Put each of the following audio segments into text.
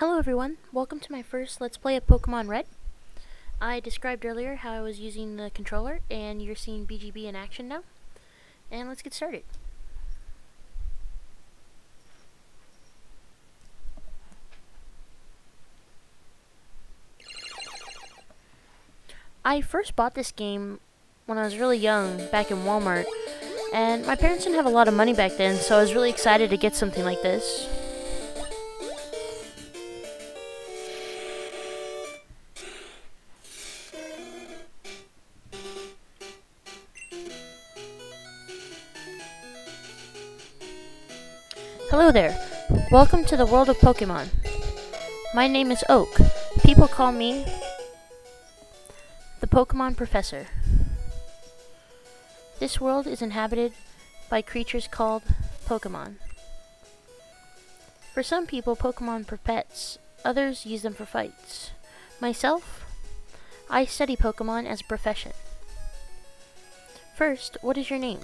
Hello everyone, welcome to my first Let's Play of Pokemon Red. I described earlier how I was using the controller, and you're seeing BGB in action now. And let's get started. I first bought this game when I was really young, back in Walmart, and my parents didn't have a lot of money back then, so I was really excited to get something like this. Hello there, welcome to the world of Pokemon. My name is Oak. People call me the Pokemon Professor. This world is inhabited by creatures called Pokemon. For some people, Pokemon are pets, others use them for fights. Myself, I study Pokemon as a profession. First, what is your name?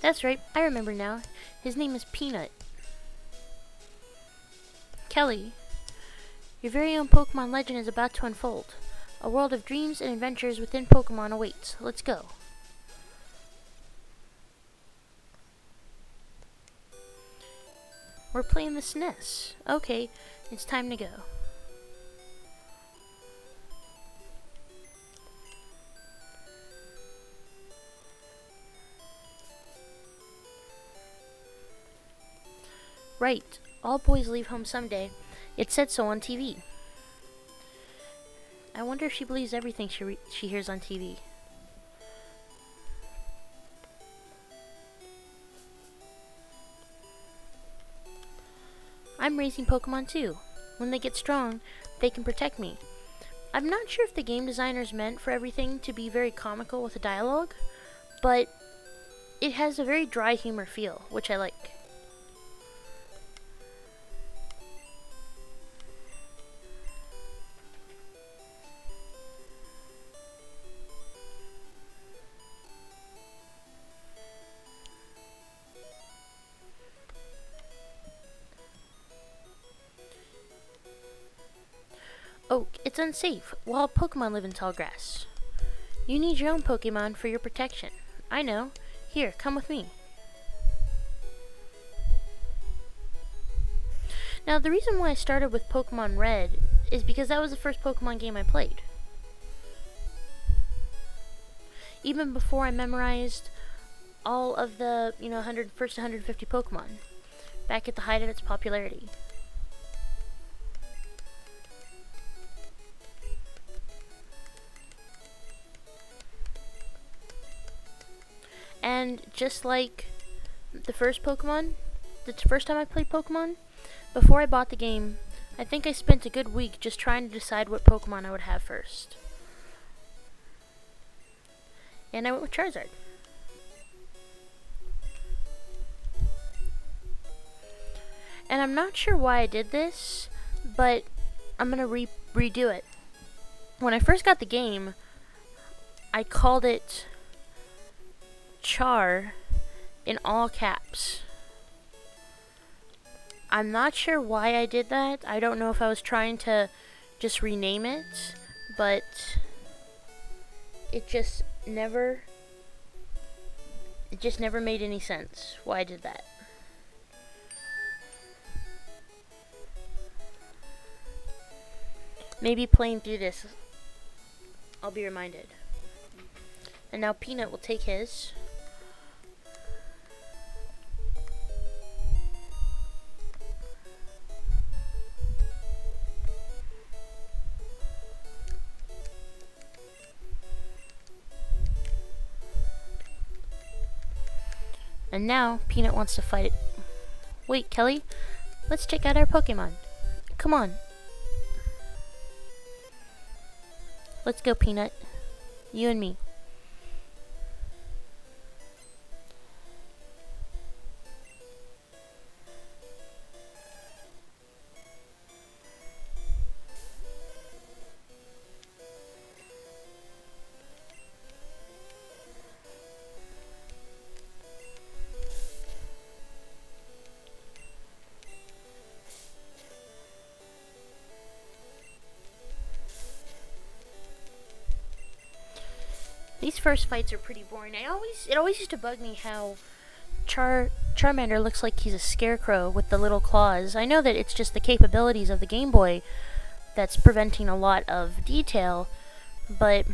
That's right, I remember now. His name is Peanut. Kelly, your very own Pokemon legend is about to unfold. A world of dreams and adventures within Pokemon awaits. Let's go. We're playing the SNES. Okay, it's time to go. Right, all boys leave home someday. It said so on TV. I wonder if she believes everything she hears on TV. I'm raising Pokemon too. When they get strong, they can protect me. I'm not sure if the game designers meant for everything to be very comical with the dialogue, but it has a very dry humor feel, which I like. Oak, it's unsafe. Wild Pokemon live in tall grass. You need your own Pokemon for your protection. I know. Here, come with me. Now, the reason why I started with Pokemon Red is because that was the first Pokemon game I played. Even before I memorized all of the, first 150 Pokemon, back at the height of its popularity. And just like the first Pokemon, the first time I played Pokemon, before I bought the game, I think I spent a good week just trying to decide what Pokemon I would have first. And I went with Charizard. And I'm not sure why I did this, but I'm going to redo it. When I first got the game, I called it Char in all caps. I'm not sure why I did that. I don't know if I was trying to just rename it, but it just never made any sense why I did that. Maybe playing through this I'll be reminded. And now Peanut will take his. And now, Peanut wants to fight it. Wait, Kelly, let's check out our Pokemon. Come on. Let's go, Peanut. You and me. These first fights are pretty boring. It always used to bug me how Charmander looks like he's a scarecrow with the little claws. I know that it's just the capabilities of the Game Boy that's preventing a lot of detail, but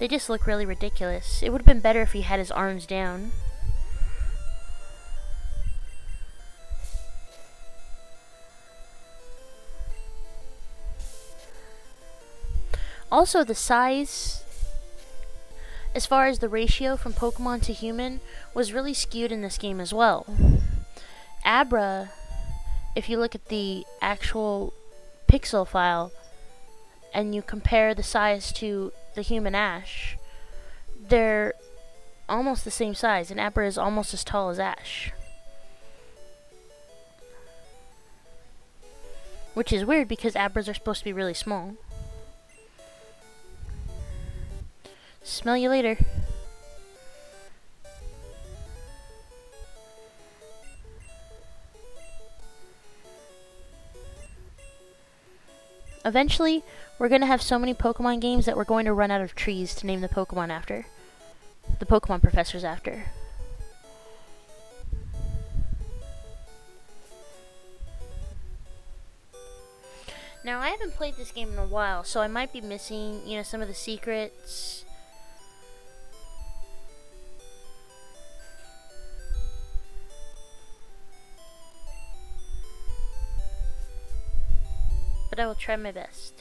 they just look really ridiculous. It would have been better if he had his arms down. Also, the size, as far as the ratio from Pokemon to human, was really skewed in this game as well. Abra, if you look at the actual pixel file and you compare the size to the human Ash, they're almost the same size, and Abra is almost as tall as Ash. Which is weird because Abras are supposed to be really small. Smell you later. Eventually, we're going to have so many Pokemon games that we're going to run out of trees to name the Pokemon after. The Pokemon professors after. Now, I haven't played this game in a while, so I might be missing, you know, some of the secrets. But I will try my best.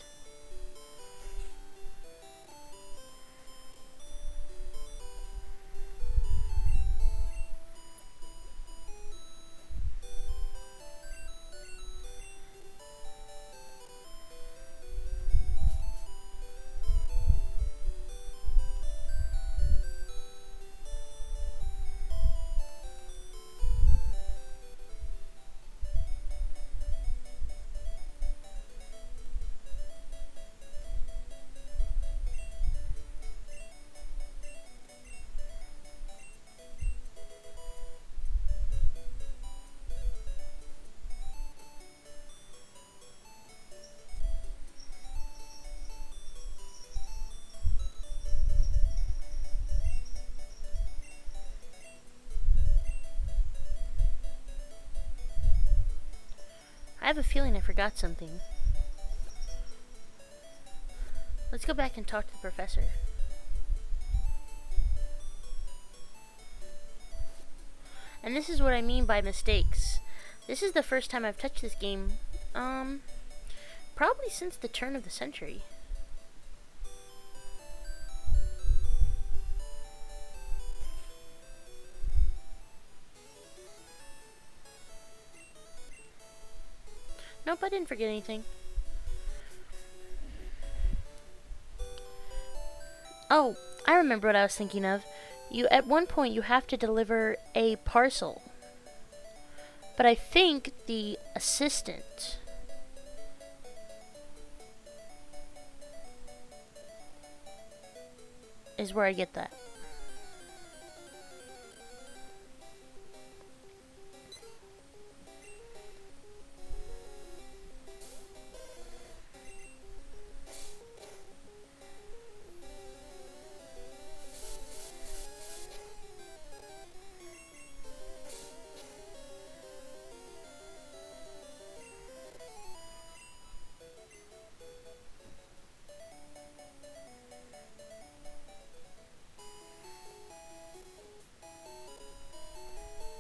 I have a feeling I forgot something. Let's go back and talk to the professor. And this is what I mean by mistakes. This is the first time I've touched this game, probably since the turn of the century. Nope, I didn't forget anything. Oh, I remember what I was thinking of. At one point, you have to deliver a parcel. But I think the assistant... is where I get that.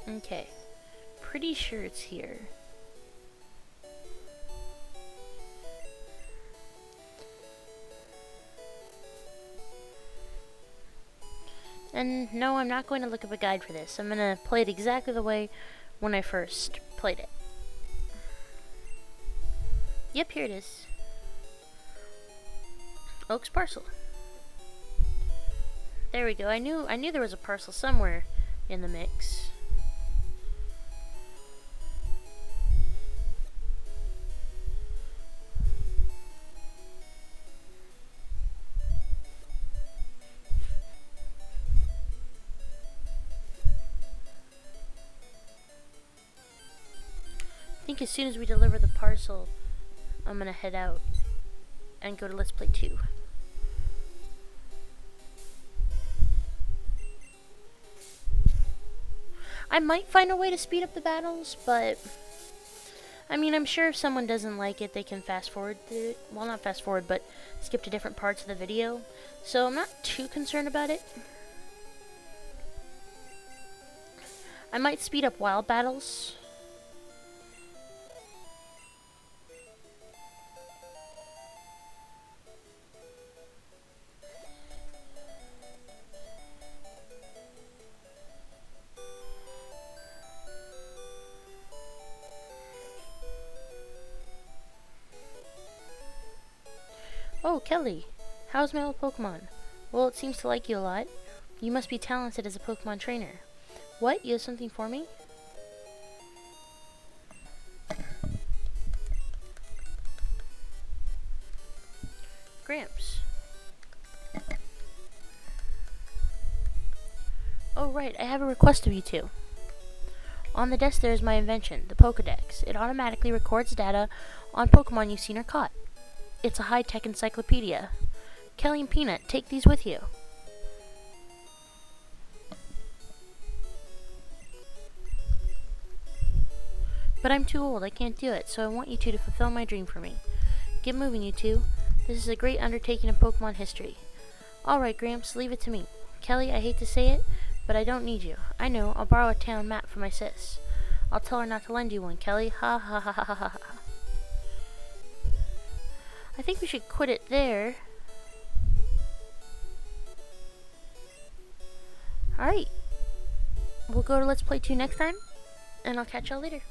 Okay, pretty sure it's here. And no, I'm not going to look up a guide for this. I'm going to play it exactly the way when I first played it. Yep, here it is. Oak's parcel. There we go. I knew there was a parcel somewhere in the mix. I think as soon as we deliver the parcel, I'm gonna head out and go to Let's Play 2. I might find a way to speed up the battles, but I mean, I'm sure if someone doesn't like it, they can fast forward through it. Well, not fast forward, but skip to different parts of the video. So I'm not too concerned about it. I might speed up wild battles. Oh, Kelly, how's my old Pokemon? Well, it seems to like you a lot. You must be talented as a Pokemon trainer. What? You have something for me? Gramps. Oh, right, I have a request of you two. On the desk there is my invention, the Pokedex. It automatically records data on Pokemon you've seen or caught. It's a high-tech encyclopedia. Kelly and Peanut, take these with you. But I'm too old, I can't do it, so I want you two to fulfill my dream for me. Get moving, you two. This is a great undertaking in Pokemon history. Alright, Gramps, leave it to me. Kelly, I hate to say it, but I don't need you. I know, I'll borrow a town map from my sis. I'll tell her not to lend you one, Kelly. Ha ha ha ha ha ha. I think we should quit it there. Alright. We'll go to Let's Play 2 next time, and I'll catch y'all later.